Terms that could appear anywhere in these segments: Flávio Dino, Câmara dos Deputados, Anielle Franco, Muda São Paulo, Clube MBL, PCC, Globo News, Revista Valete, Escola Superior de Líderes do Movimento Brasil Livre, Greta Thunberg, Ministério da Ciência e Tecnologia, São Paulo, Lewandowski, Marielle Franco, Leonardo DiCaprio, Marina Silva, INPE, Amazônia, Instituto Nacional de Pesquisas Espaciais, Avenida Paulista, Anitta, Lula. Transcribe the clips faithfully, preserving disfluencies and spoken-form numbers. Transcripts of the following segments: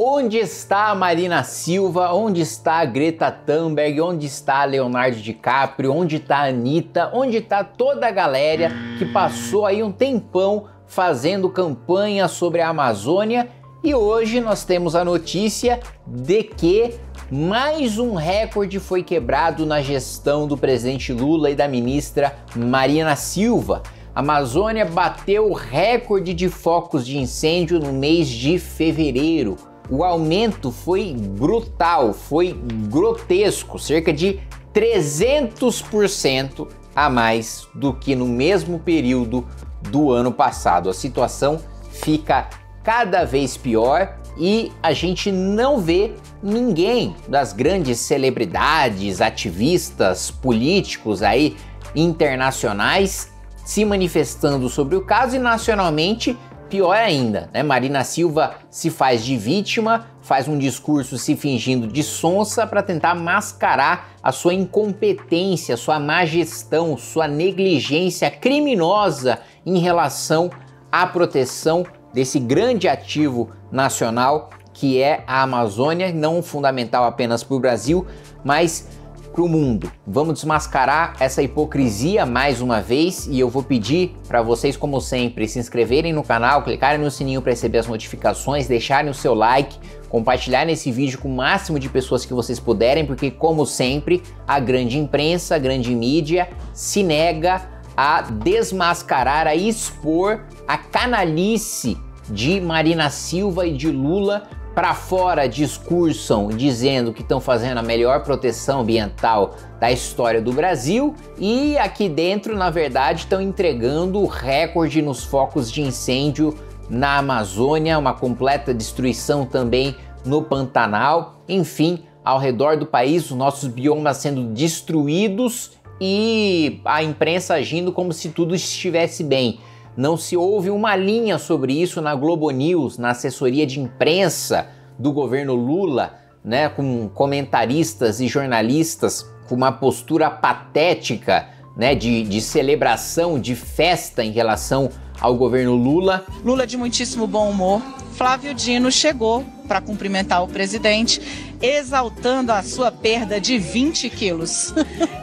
Onde está a Marina Silva? Onde está a Greta Thunberg? Onde está a Leonardo DiCaprio? Onde está a Anitta? Onde está toda a galera que passou aí um tempão fazendo campanha sobre a Amazônia? E hoje nós temos a notícia de que mais um recorde foi quebrado na gestão do presidente Lula e da ministra Marina Silva. A Amazônia bateu o recorde de focos de incêndio no mês de fevereiro. O aumento foi brutal, foi grotesco, cerca de trezentos por cento a mais do que no mesmo período do ano passado. A situação fica cada vez pior e a gente não vê ninguém das grandes celebridades, ativistas, políticos aí internacionais se manifestando sobre o caso e nacionalmente pior ainda, né? Marina Silva se faz de vítima, faz um discurso se fingindo de sonsa para tentar mascarar a sua incompetência, sua má gestão, sua negligência criminosa em relação à proteção desse grande ativo nacional que é a Amazônia, não fundamental apenas para o Brasil, mas para o mundo. Vamos desmascarar essa hipocrisia mais uma vez e eu vou pedir para vocês, como sempre, se inscreverem no canal, clicarem no sininho para receber as notificações, deixarem o seu like, compartilharem esse vídeo com o máximo de pessoas que vocês puderem, porque, como sempre, a grande imprensa, a grande mídia se nega a desmascarar, a expor a canalice de Marina Silva e de Lula. Para fora discursam dizendo que estão fazendo a melhor proteção ambiental da história do Brasil e aqui dentro, na verdade, estão entregando o recorde nos focos de incêndio na Amazônia, uma completa destruição também no Pantanal, enfim, ao redor do país, os nossos biomas sendo destruídos e a imprensa agindo como se tudo estivesse bem. Não se houve uma linha sobre isso na Globo News, na assessoria de imprensa do governo Lula, né, com comentaristas e jornalistas com uma postura patética, né, de, de celebração, de festa em relação ao governo Lula. Lula de muitíssimo bom humor. Flávio Dino chegou para cumprimentar o presidente, exaltando a sua perda de vinte quilos.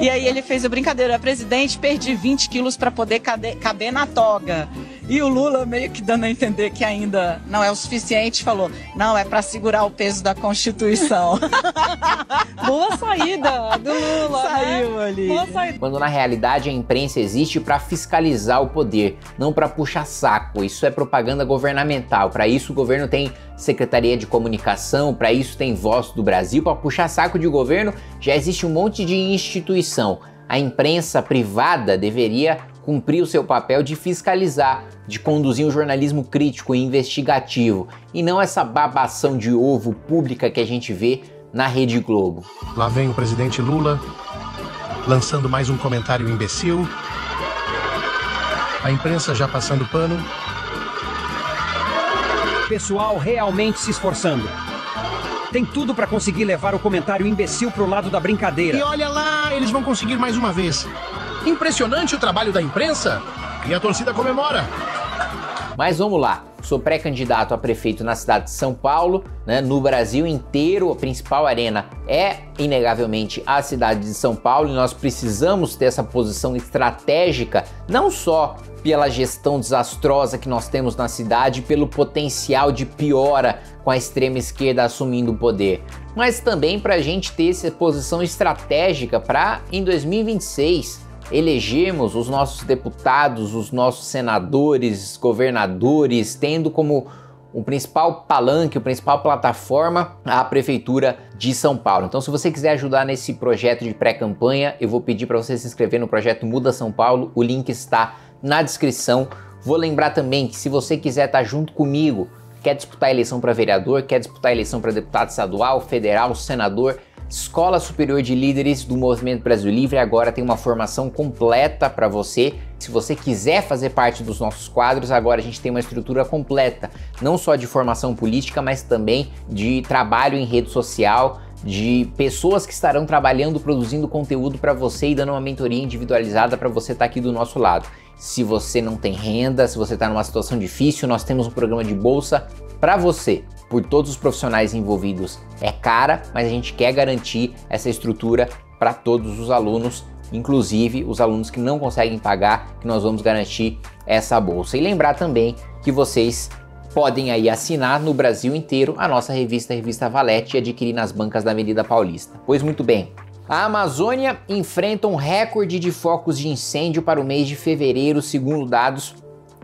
E aí ele fez a brincadeira, presidente, perdi vinte quilos para poder caber na toga. E o Lula, meio que dando a entender que ainda não é o suficiente, falou, não, é para segurar o peso da Constituição. Boa saída do Lula, saiu, né? Ali. Boa saída. Quando na realidade a imprensa existe para fiscalizar o poder, não para puxar saco. Isso é propaganda governamental. Para isso o governo tem Secretaria de Comunicação, para isso tem Voz do Brasil, para puxar saco de governo já existe um monte de instituição. A imprensa privada deveria cumprir o seu papel de fiscalizar, de conduzir um jornalismo crítico e investigativo, e não essa babação de ovo pública que a gente vê na Rede Globo. Lá vem o presidente Lula, lançando mais um comentário imbecil, a imprensa já passando pano. Pessoal realmente se esforçando. Tem tudo para conseguir levar o comentário imbecil pro lado da brincadeira. E olha lá, eles vão conseguir mais uma vez. Impressionante o trabalho da imprensa e a torcida comemora. Mas vamos lá, sou pré-candidato a prefeito na cidade de São Paulo, né? No Brasil inteiro, a principal arena é inegavelmente a cidade de São Paulo e nós precisamos ter essa posição estratégica, não só pela gestão desastrosa que nós temos na cidade, pelo potencial de piora com a extrema esquerda assumindo o poder, mas também para a gente ter essa posição estratégica para em dois mil e vinte e seis elegemos os nossos deputados, os nossos senadores, governadores, tendo como o principal palanque, a principal plataforma, a Prefeitura de São Paulo. Então, se você quiser ajudar nesse projeto de pré-campanha, eu vou pedir para você se inscrever no projeto Muda São Paulo, o link está na descrição. Vou lembrar também que se você quiser estar junto comigo, quer disputar a eleição para vereador, quer disputar a eleição para deputado estadual, federal, senador, Escola Superior de Líderes do Movimento Brasil Livre agora tem uma formação completa para você. Se você quiser fazer parte dos nossos quadros, agora a gente tem uma estrutura completa, não só de formação política, mas também de trabalho em rede social, de pessoas que estarão trabalhando, produzindo conteúdo para você e dando uma mentoria individualizada para você estar aqui do nosso lado. Se você não tem renda, se você está numa situação difícil, nós temos um programa de bolsa para você, por todos os profissionais envolvidos, é cara, mas a gente quer garantir essa estrutura para todos os alunos, inclusive os alunos que não conseguem pagar, que nós vamos garantir essa bolsa. E lembrar também que vocês podem aí assinar no Brasil inteiro a nossa revista, a Revista Valete, e adquirir nas bancas da Avenida Paulista. Pois muito bem, a Amazônia enfrenta um recorde de focos de incêndio para o mês de fevereiro, segundo dados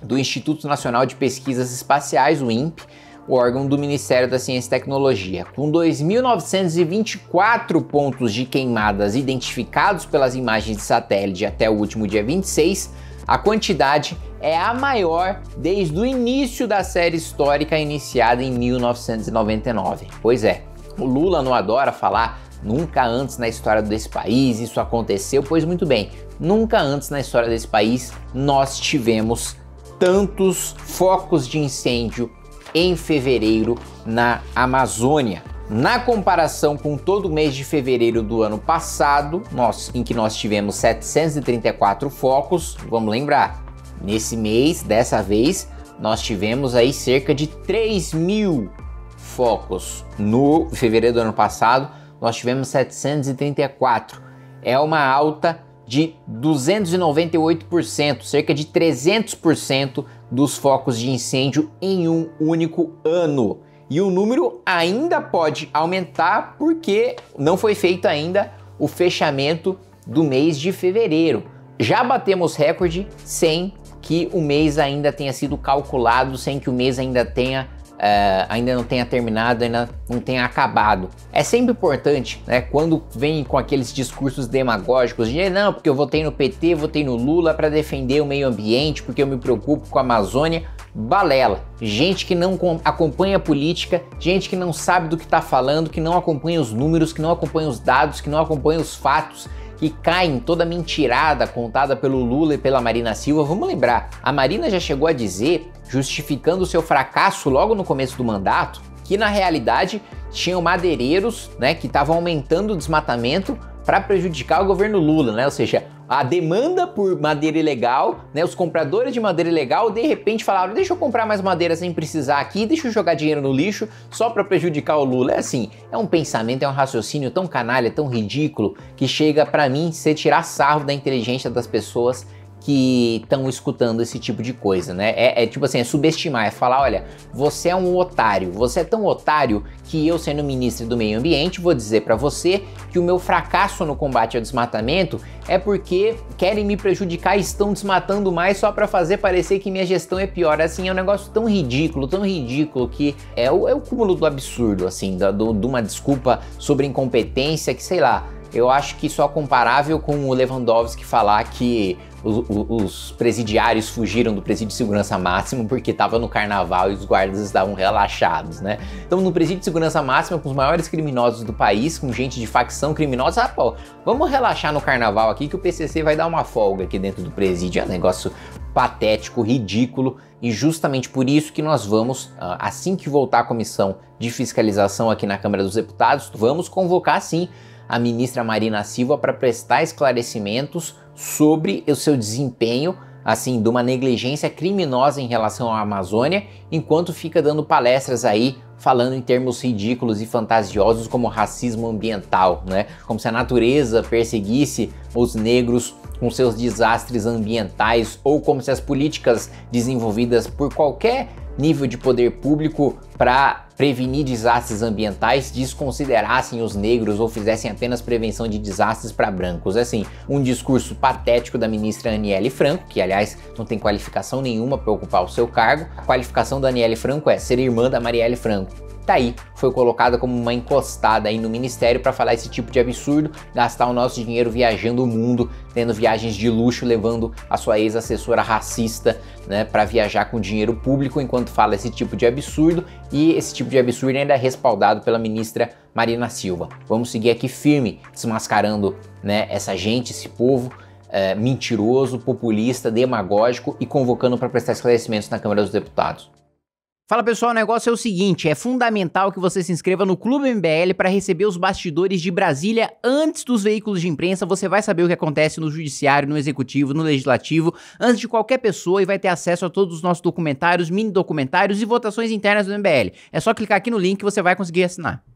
do Instituto Nacional de Pesquisas Espaciais, o INPE, o órgão do Ministério da Ciência e Tecnologia. Com dois mil novecentos e vinte e quatro pontos de queimadas identificados pelas imagens de satélite até o último dia vinte e seis, a quantidade é a maior desde o início da série histórica iniciada em mil novecentos e noventa e nove. Pois é, o Lula não adora falar nunca antes na história desse país isso aconteceu, pois muito bem, nunca antes na história desse país nós tivemos tantos focos de incêndio em fevereiro na Amazônia. Na comparação com todo o mês de fevereiro do ano passado, nós, em que nós tivemos setecentos e trinta e quatro focos, vamos lembrar, nesse mês, dessa vez, nós tivemos aí cerca de três mil focos. No fevereiro do ano passado, nós tivemos setecentos e trinta e quatro. É uma alta de duzentos e noventa e oito por cento, cerca de trezentos por cento dos focos de incêndio em um único ano. E o número ainda pode aumentar porque não foi feito ainda o fechamento do mês de fevereiro. Já batemos recorde sem que o mês ainda tenha sido calculado, sem que o mês ainda tenha, uh, ainda não tenha terminado, ainda não tenha acabado. É sempre importante, né, quando vem com aqueles discursos demagógicos de não, porque eu votei no P T, votei no Lula para defender o meio ambiente, porque eu me preocupo com a Amazônia. Balela, gente que não acompanha a política, gente que não sabe do que está falando, que não acompanha os números, que não acompanha os dados, que não acompanha os fatos, que cai em toda mentirada contada pelo Lula e pela Marina Silva. Vamos lembrar, a Marina já chegou a dizer, justificando o seu fracasso logo no começo do mandato, que na realidade tinham madeireiros, né, que estavam aumentando o desmatamento para prejudicar o governo Lula, né? Ou seja, a demanda por madeira ilegal, né? Os compradores de madeira ilegal de repente falaram, deixa eu comprar mais madeira sem precisar aqui, deixa eu jogar dinheiro no lixo só para prejudicar o Lula. É assim, é um pensamento, é um raciocínio tão canalha, tão ridículo, que chega para mim ser tirar sarro da inteligência das pessoas que estão escutando esse tipo de coisa, né? É, é tipo assim, é subestimar, é falar, olha, você é um otário, você é tão otário que eu, sendo ministro do meio ambiente, vou dizer para você que o meu fracasso no combate ao desmatamento é porque querem me prejudicar e estão desmatando mais só para fazer parecer que minha gestão é pior. Assim, é um negócio tão ridículo, tão ridículo, que é o, é o cúmulo do absurdo, assim, de uma desculpa sobre incompetência que, sei lá, eu acho que só comparável com o Lewandowski falar que Os, os presidiários fugiram do presídio de segurança máxima porque estava no carnaval e os guardas estavam relaxados, né? Então, no presídio de segurança máxima, com os maiores criminosos do país, com gente de facção criminosa, ah, pô, vamos relaxar no carnaval aqui que o P C C vai dar uma folga aqui dentro do presídio. É um negócio patético, ridículo, e justamente por isso que nós vamos, assim que voltar a comissão de fiscalização aqui na Câmara dos Deputados, vamos convocar sim a ministra Marina Silva para prestar esclarecimentos sobre o seu desempenho, assim, de uma negligência criminosa em relação à Amazônia, enquanto fica dando palestras aí, falando em termos ridículos e fantasiosos como racismo ambiental, né? Como se a natureza perseguisse os negros com seus desastres ambientais, ou como se as políticas desenvolvidas por qualquer nível de poder público para prevenir desastres ambientais desconsiderassem os negros ou fizessem apenas prevenção de desastres para brancos. Assim, um discurso patético da ministra Anielle Franco, que aliás não tem qualificação nenhuma para ocupar o seu cargo. A qualificação da Anielle Franco é ser irmã da Marielle Franco. Tá aí, foi colocada como uma encostada aí no ministério para falar esse tipo de absurdo, gastar o nosso dinheiro viajando o mundo, tendo viagens de luxo, levando a sua ex-assessora racista, né, para viajar com dinheiro público enquanto fala esse tipo de absurdo, e esse tipo de absurdo ainda é respaldado pela ministra Marina Silva. Vamos seguir aqui firme, desmascarando, né, essa gente, esse povo é, mentiroso, populista, demagógico, e convocando para prestar esclarecimentos na Câmara dos Deputados. Fala pessoal, o negócio é o seguinte, é fundamental que você se inscreva no Clube M B L para receber os bastidores de Brasília antes dos veículos de imprensa. Você vai saber o que acontece no judiciário, no executivo, no legislativo, antes de qualquer pessoa, e vai ter acesso a todos os nossos documentários, mini documentários e votações internas do M B L. É só clicar aqui no link que você vai conseguir assinar.